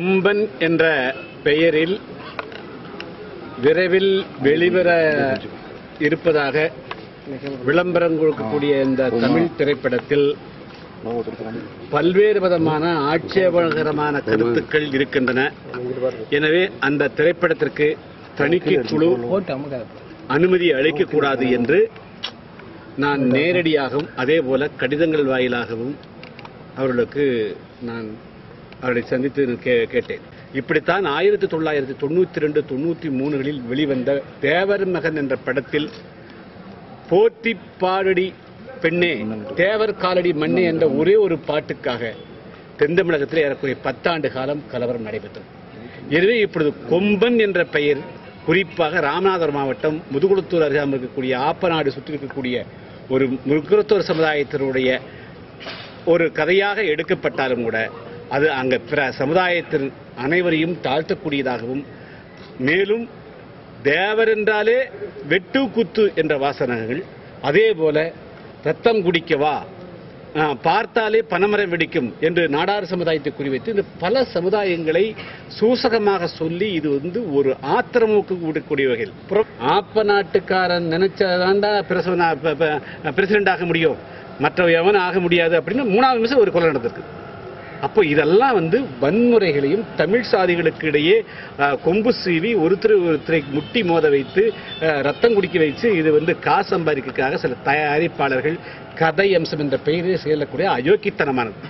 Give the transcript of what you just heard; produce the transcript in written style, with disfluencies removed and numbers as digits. கொம்பன் என்ற பெயரில் விரைவில் வெளிவர இருப்பதாக விளம்பரம் கொடுக்கக்கூடிய இந்த தமிழ் திரைப்படத்தில் பல்வேறு விதமான ஆட்சேபகரமான கருத்துக்கள் இருக்கின்றன. எனவே அந்த திரைப்படத்திற்கு தணிக்கை குழு அனுமதி அளிக்கக்கூடாது என்று நான் நேரடியாகவும் அதேபோல கடிதங்கள் வாயிலாகவும் அவர்களுக்கு நான் அவரை சந்தித்து கேட்டேன். இப்படித்தான் 1992, 1993 வெளிவந்த தேவர் மகன் என்ற படத்தில் போற்றி பாடடி பெண்ணே தேவர் காலடி மண்ணே என்ற ஒரே ஒரு பாட்டுக்காக தென்தமிழகத்தில் ஏறக்குறைய 10 ஆண்டு காலம் கலவரம் நடைபெற்றது. எனவே இப்பொழுது கொம்பன் என்ற பெயர் குறிப்பாக ராமநாதபுரம் மாவட்டம் முதுகுளத்தூர் அருகாமல் இருக்கக்கூடிய ஆப்பநாடு சுற்றி இருக்கக்கூடிய ஒரு முதுகுளத்தூர் சமுதாயத்தினுடைய ஒரு கதையாக எடுக்கப்பட்டாலும் கூட அது அங்கே பிற சமுதாயத்தின் அனைவரையும் தாழ்த்தக்கூடியதாகவும், மேலும் தேவர் என்றாலே வெட்டு குத்து என்ற வாசனங்கள், அதே போல ரத்தம் குடிக்கவா பார்த்தாலே பனமரம் வெடிக்கும் என்று நாடார் சமுதாயத்தை குறிவைத்து இந்த பல சமுதாயங்களை சூசகமாக சொல்லி இது ஒரு ஆத்திரமூக்கு கூடக்கூடிய வகையில் ஆப்ப நாட்டுக்காரன் நினைச்சதாண்டா பிரசிடென்ட் ஆக முடியும், மற்ற எவன் ஆக முடியாது அப்படின்னு 3வது நிமிஷம் ஒரு கொலை நடந்திருக்கு. அப்போ இதெல்லாம் வன்முறைகளையும் தமிழ் சாதிகளுக்கு இடையே கொம்பு சீவி ஒருத்தரை முட்டி மோத வைத்து ரத்தம் குடிக்க வைத்து இது காசு சம்பாதிக்கிறதுக்காக சில தயாரிப்பாளர்கள் கதை அம்சம் என்ற பெயரில் செயலக்கூடிய அயோக்கியத்தனமானது.